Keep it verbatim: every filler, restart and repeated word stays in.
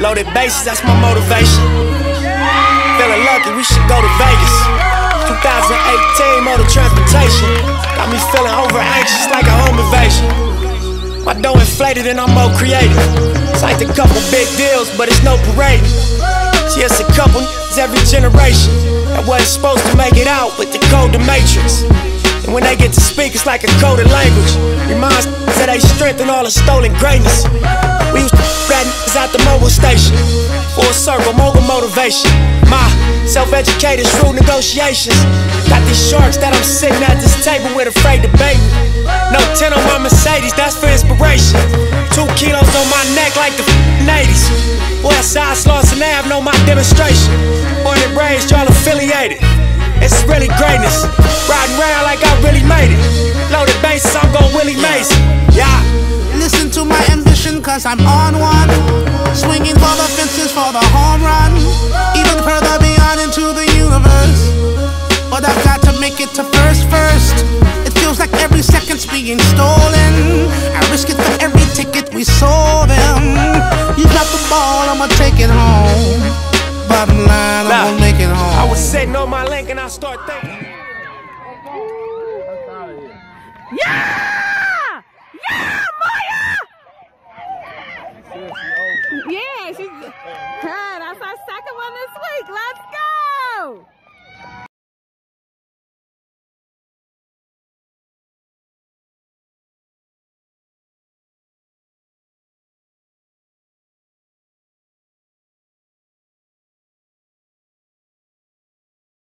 Loaded bases, that's my motivation. Feeling lucky, we should go to Vegas. Twenty eighteen, motor transportation. Got me feeling over anxious like a home invasion. My dough inflated and I'm more creative. Signed a couple big deals, but it's no parade. See, it's a couple it's every generation that wasn't supposed to make it out with the code to Matrix. And when they get to speak, it's like a coded language. Reminds that they strengthen all the stolen greatness. We used to rat niggas out the mobile station. Full circle, mogul motivation. My self-educated through negotiations. Got these sharks that I'm sitting at this table with, afraid to bait me. No ten on my Mercedes, that's for inspiration. Two kilos on my neck like the eighties. Westside, Slauson Avenue, know my demonstration. Born and raised, y'all affiliated. It's really greatness. Riding round like I really made it. Loaded bases, I'm gon' Willie Mason. Yeah. Listen to my ambition, cause I'm on one. Swinging for the fences for the home run. Even further beyond into the universe. But I've got to make it to first first. It feels like every second's being stolen. I risk it for every ticket we sold them. You got the ball, I'ma take it home. Bottom line, I'm gonna make it home. I was sitting on my link and I start thinking.